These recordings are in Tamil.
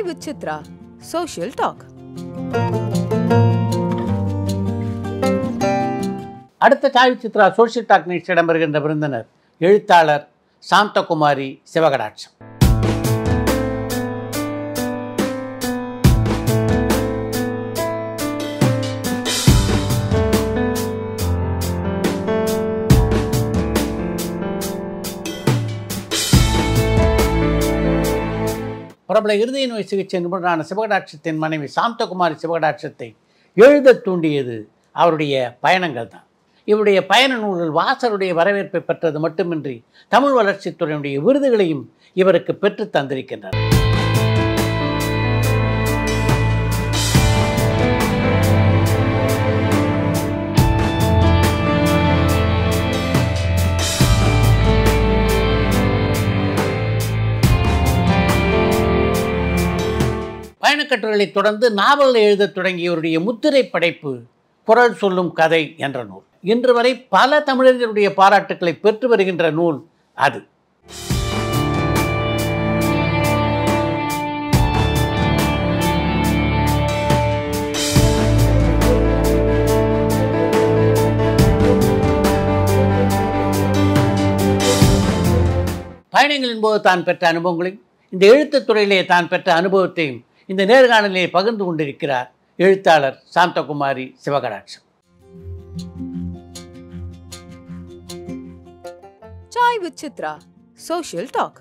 Chai with Chithra, social talk. அடுத்த chai with Chithra social talk நிகழ்ச்சி இடம்பெறுகின்ற விருந்தினர் எழுத்தாளர் சாந்தகுமாரி சிவகடாட்சம். பிரபல இருதய நோய் சிகிச்சை நிபுணரான சிவகடாட்சத்தின் மனைவி சாந்தகுமாரி சிவகடாட்சத்தை எழுத தூண்டியது அவருடைய பயணங்கள் தான். இவருடைய பயண நூல்கள் வாசருடைய வரவேற்பை பெற்றது மட்டுமின்றி தமிழ் வளர்ச்சித்துறையினுடைய விருதுகளையும் இவருக்கு பெற்று தந்திருக்கின்றனர். பயணக்கட்டுரைகளை தொடர்ந்து நாவல்களை எழுதத் தொடங்கியவருடைய முத்திரை படைப்பு குரல் சொல்லும் கதை என்ற நூல். இன்று வரை பல தமிழர்களுடைய பாராட்டுக்களை பெற்று வருகின்ற நூல் அது. பயணங்களின் போது தான் பெற்ற அனுபவங்களையும் இந்த எழுத்துத் துறையிலே தான் பெற்ற அனுபவத்தையும் இந்த நேர்காணலிலே பகிர்ந்து கொண்டிருக்கிறார் எழுத்தாளர் Shanthakumari சிவகடாட்சம். Chai with Chithra, social talk.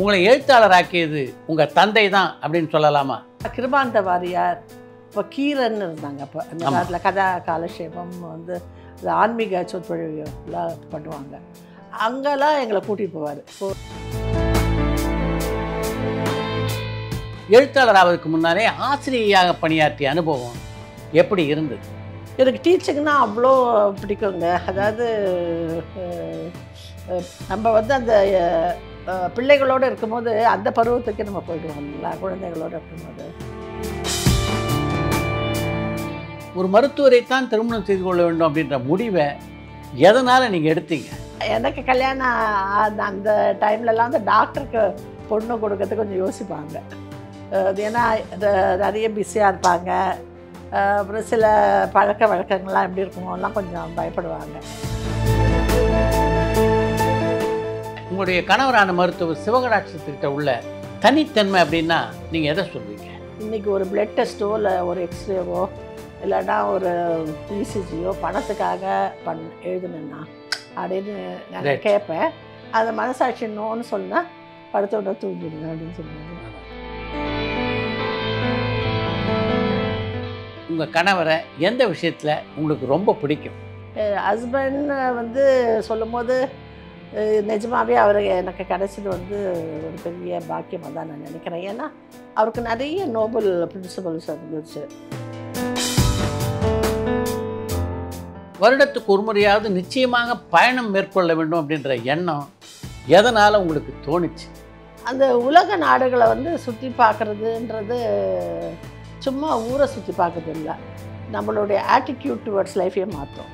உங்களை எழுத்தாளராக்கியது உங்க தந்தை தான் அப்படின்னு சொல்லலாமா? கிருபாந்த வாரியார், இப்போ கீரன் இருந்தாங்க. அப்போ அந்த காலத்தில் கதா காலக்ஷேபம் வந்து ஆன்மீக சொற்பொழிவுலாம் பண்ணுவாங்க. அங்கெல்லாம் எங்களை கூட்டிகிட்டு போவார். எழுத்தாளராவதுக்கு முன்னாலே ஆசிரியையாக பணியாற்றிய அனுபவம் எப்படி இருந்தது? எனக்கு டீச்சிங்னா அவ்வளோ பிடிக்குங்க. அதாவது நம்ம வந்து அந்த பிள்ளைகளோடு இருக்கும்போது அந்த பருவத்துக்கு நம்ம போயிடுவோம் இல்லைங்களா? குழந்தைகளோடு இருக்கும்போது ஒரு மருத்துவரைத்தான் திருமணம் செய்து கொள்ள வேண்டும் அப்படின்ற முடிவை எதனால் நீங்கள் எடுத்தீங்க? எனக்கு கல்யாணம் அந்த டைம்லலாம் அந்த டாக்டருக்கு பொண்ணு கொடுக்கறதுக்கு கொஞ்சம் யோசிப்பாங்க. அது ஏன்னா நிறைய பிஸியாக இருப்பாங்க. அப்புறம் சில பழக்க வழக்கங்கள்லாம் எப்படி இருக்குமோலாம் கொஞ்சம் பயப்படுவாங்க. உங்களுடைய கணவரான மருத்துவர் சிவகடாட்சத்திட்ட உள்ள தனித்தன்மை அப்படின்னா நீங்கள் எதை சொல்வீங்க? இன்றைக்கி ஒரு பிளட் டெஸ்ட்டோ இல்லை ஒரு எக்ஸ்ரேவோ இல்லைன்னா ஒரு இசிஜியோ பணத்துக்காக எழுதணுன்னா அப்படின்னு நான் கேட்பேன். அதை மனசாட்சி நோன்னு சொன்னால் படத்தோட தூங்கிடுங்க அப்படின்னு சொல்லுவாங்க. உங்கள் கணவரை எந்த விஷயத்தில் உங்களுக்கு ரொம்ப பிடிக்கும்? ஹஸ்பண்ட் வந்து சொல்லும்போது நிஜமாகவே அவர் எனக்கு கிடைச்சது வந்து ஒரு பெரிய பாக்கியமாக தான் நான் நினைக்கிறேன். ஏன்னா அவருக்கு நிறைய நோபல் பிரின்சிபல்ஸ் இருந்துச்சு. வருடத்துக்கு ஒரு முறையாவது நிச்சயமாக பயணம் மேற்கொள்ள வேண்டும் அப்படின்ற எண்ணம் எதனால் உங்களுக்கு தோணுச்சு? அந்த உலக நாடுகளை வந்து சுற்றி பார்க்குறதுன்றது சும்மா ஊரை சுற்றி பார்க்கறது இல்லை, நம்மளுடைய ஆட்டிடியூட் டுவர்ட்ஸ் லைஃபையே மாற்றும்.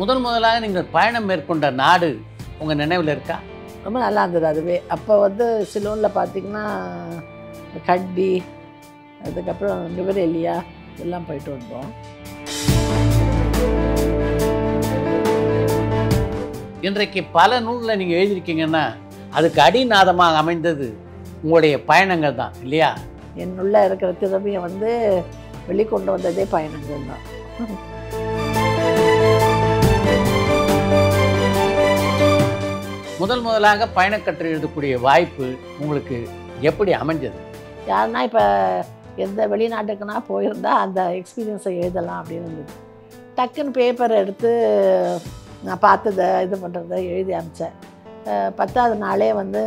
முதலாக நீங்கள் பயணம் மேற்கொண்ட நாடு உங்கள் நினைவில் இருக்கா? ரொம்ப நல்லா இருந்தது. அதுவே அப்போ வந்து சிலோனில் பார்த்திங்கன்னா கட்பி, அதுக்கப்புறம் நிவரெலியா இதெல்லாம் போயிட்டு வந்தோம். இன்றைக்கு பல நூலில் நீங்கள் எழுதியிருக்கீங்கன்னா அதுக்கு அடிநாதமாக அமைந்தது உங்களுடைய பயணங்கள் தான் இல்லையா? என்னுள்ள இருக்கிற திறமையை வந்து வெளிக்கொண்டு வந்ததே பயணங்கள் தான். முதலாக பயணக்கட்டுரை எழுதக்கூடிய வாய்ப்பு உங்களுக்கு எப்படி அமைஞ்சது? யாருன்னா இப்போ எந்த வெளிநாட்டுக்குன்னா போயிருந்தா அந்த எக்ஸ்பீரியன்ஸை எழுதலாம் அப்படின்னு இருந்தது. டக்குன்னு பேப்பர் எடுத்து நான் பார்த்ததை இது பண்ணுறதை எழுதி அனுப்பிச்சேன். 10வது நாளே வந்து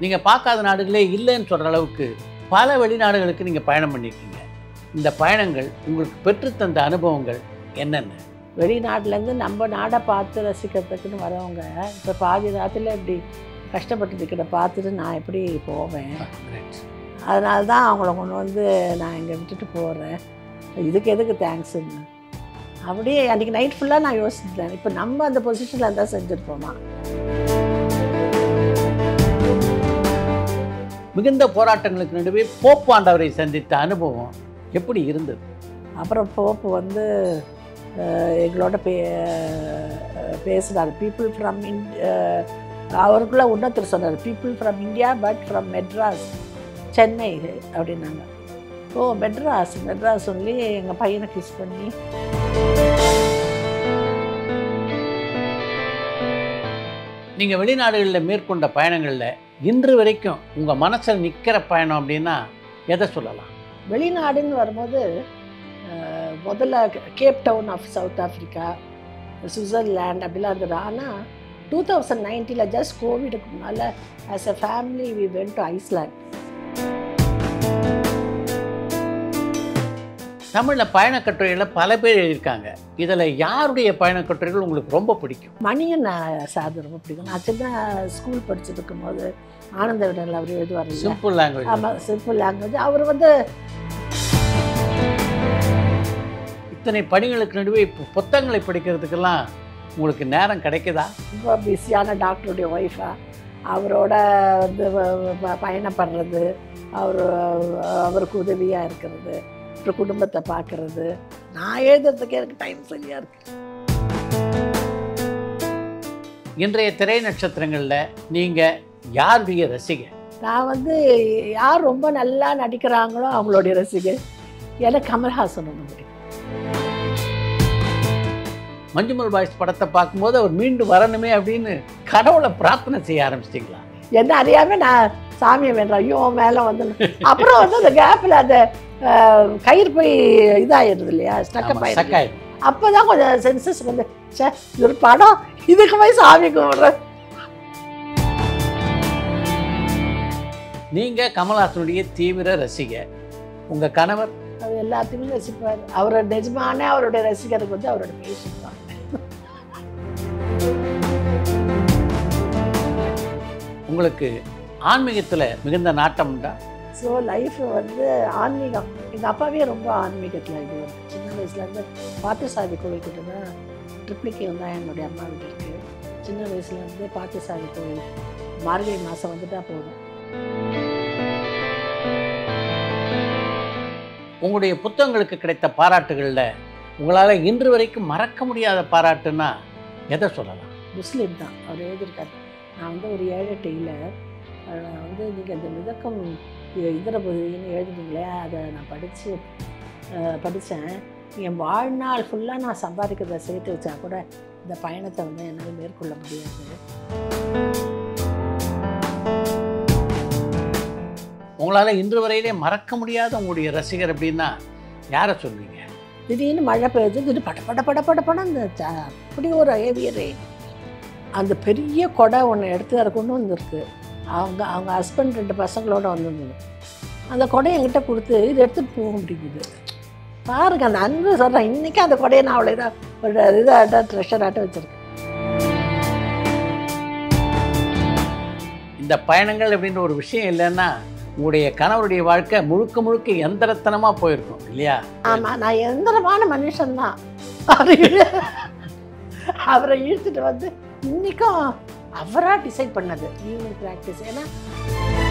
நீங்கள் பார்க்காத நாடுகளே இல்லைன்னு சொல்கிற அளவுக்கு பல வெளிநாடுகளுக்கு நீங்கள் பயணம் பண்ணியிருக்கீங்க. இந்த பயணங்கள் உங்களுக்கு பெற்றுத்தந்த அனுபவங்கள் என்னென்ன? வெளிநாட்டிலேருந்து நம்ம நாடை பார்த்து ரசிக்கிறதுக்குன்னு வரவங்க இப்போ பாதி ராத்திரியில் இப்படி கஷ்டப்பட்டுக்கிட்ட பார்த்துட்டு நான் எப்படி போவேன்? அதனால தான் அவங்கள கொண்டு வந்து நான் இங்கே விட்டுட்டு போகிறேன். இதுக்கு எதுக்கு தேங்க்ஸ்ன்னு அப்படியே அன்றைக்கி நைட் ஃபுல்லாக நான் யோசிச்சிட்டேன். இப்போ நம்ம அந்த பொசிஷனில் இருந்தால் செஞ்சுருப்போமா? மிகுந்த போராட்டங்களுக்கு நடுவே போப் ஆண்டவரை சந்தித்த அனுபவம் எப்படி இருந்தது? அப்புறம் போப்பு வந்து எங்களோட பேசுகிறார். பீப்புள் ஃப்ரம் அவருக்குள்ளே உன்னத்தில் சொன்னார், people from India but from Madras, Chennai அப்படின்னாங்க. ஓ மெட்ராஸ் மெட்ராஸ் சொல்லி எங்கள் பையனை கிஸ் பண்ணி நீங்கள் வெளிநாடுகளில் மேற்கொண்ட பயணங்களில் இன்று வரைக்கும் உங்கள் மனசில் நிற்கிற பயணம் அப்படின்னா எதை சொல்லலாம்? வெளிநாடுன்னு வரும்போது முதல்ல Cape Town of South Africa, Switzerland அப்படிலாம் இருந்தது. ஆனால் 2019 ஜஸ்ட் கோவிடுக்கு முன்னால் as a family we went to Iceland. தமிழில் பயணக்கட்டுரைகளில் பல பேர் எழுதியிருக்காங்க. இதில் யாருடைய பயணக்கட்டுரைகள் உங்களுக்கு ரொம்ப பிடிக்கும்? மணியன் சார் ரொம்ப பிடிக்கும். நான் சின்ன ஸ்கூல் படிச்சுருக்கும் போது ஆனந்த விடல் அவர் எழுதுவார், சிம்பிள் லாங்குவேஜ். ஆமாம், சிம்பிள் லாங்குவேஜ். அவர் வந்து இத்தனை பணிகளுக்கு நடுவே இப்போ புத்தகங்களை படிக்கிறதுக்கெல்லாம் உங்களுக்கு நேரம் கிடைக்குதா? ரொம்ப பிஸியான டாக்டருடைய ஒய்ஃபா அவரோட வந்து பயணப்படுறது, அவருக்கு உதவியாக இருக்கிறது, குடும்பத்தை பார்க்கறது, நான் எழுதுறதுக்கே எனக்கு டைம் சரியாக இருக்கு. இன்றைய திரை நட்சத்திரங்களில் நீங்கள் யாருடைய ரசிகை? நான் வந்து யார் ரொம்ப நல்லா நடிக்கிறாங்களோ அவங்களுடைய ரசிகை. எனக்கு கமல்ஹாசன் ஒன்று முடியும். மஞ்சுமல் பாய்ஸ் படத்தை பார்க்கும்போது அவர் மீண்டும் வரணுமே அப்படின்னு கடவுளை பிரார்த்தனை செய்ய ஆரம்பிச்சிட்டிங்களா? என்ன அறியாமல் நான் சாமியை வேண்டேன், ஐயோ மேலே வந்து. அப்புறம் வந்து அந்த கேப்பில் அந்த கயிறு போய் இதாகிடுது இல்லையா, ஸ்டக்காயிடுது. அப்போ தான் கொஞ்சம் சென்சஸ் வந்து சே ஒரு படம் இதுக்கு போய் சாமி கும்பிட்றேன். நீங்கள் கமல்ஹாசனுடைய தீவிர ரசிகர், உங்கள் கணவர் அது எல்லாத்தையுமே ரசிப்பார். அவரோட நிஜமான அவருடைய ரசிகருக்கு வந்து அவரோட பேஷன் தான். உங்களுக்கு ஆன்மீகத்தில் மிகுந்த நாட்டம் உண்டா? ஸோ லைஃப் வந்து ஆன்மீகம். எங்கள் அப்பாவே ரொம்ப ஆன்மீகத்தில் இருக்குது. சின்ன வயசுலேருந்து பார்த்தசாமி கோவில்கிட்ட தான், ட்ரிப்ளிக்கு தான் என்னுடைய அம்மா வீட்டு இருக்குது. சின்ன வயசுலேருந்து பார்த்தசாமி கோவில் மார்கழி மாதம் வந்துட்டா போதும். உங்களுடைய புத்தகங்களுக்கு கிடைத்த பாராட்டுகளில் உங்களால் இன்று வரைக்கும் மறக்க முடியாத பாராட்டுன்னா எதை சொல்லலாம்? முஸ்லீம் தான் அவர் எழுதியிருக்காரு. நான் வந்து ஒரு ஏழை டெய்லர், வந்து நீங்கள் இந்த மிதக்கம் இதர பகுதின்னு எழுதுனீங்களே அதை நான் படித்தேன். என் வாழ்நாள் ஃபுல்லாக நான் சம்பாதிக்கிறத சேர்த்து வச்சா கூட இந்த பயணத்தை வந்து என்னால் மேற்கொள்ள முடியாது. உங்களால் இன்று வரையிலே மறக்க முடியாத உங்களுடைய ரசிகர் அப்படின்னா யாரை சொல்வீங்க? திடீர்னு மழை பெய்யுது, திடீர் பட பட பட பட படம் இந்த அப்படி ஒரு ஏவியரே அந்த பெரிய கொடை ஒன்று எடுத்து அதை கொண்டு வந்துருக்கு. அவங்க ஹஸ்பண்ட் 2 பசங்களோடு வந்துருந்தது. அந்த கொடையை என்கிட்ட கொடுத்து இது எடுத்துகிட்டு போக முடியுது பாருங்க. அந்த அன்பு சொல்கிறேன், இன்றைக்கி அந்த கொடையை நான் அவ்வளோ இதாக ஒரு இதாகிட்ட ட்ரெஷராகிட்ட வச்சுருக்கேன். இந்த பயணங்கள் அப்படின்ற ஒரு விஷயம் இல்லைன்னா உங்களுடைய கணவருடைய வாழ்க்கை முழுக்க முழுக்க எந்திரத்தனமாக போயிருக்கும் இல்லையா? ஆமாம், நான் எந்திரமான மனுஷன்தான். அவரை இழுத்துட்டு வந்து இன்றைக்கும் அவராக டிசைட் பண்ணது ஈவினிங் ப்ராக்டிஸ். ஏன்னா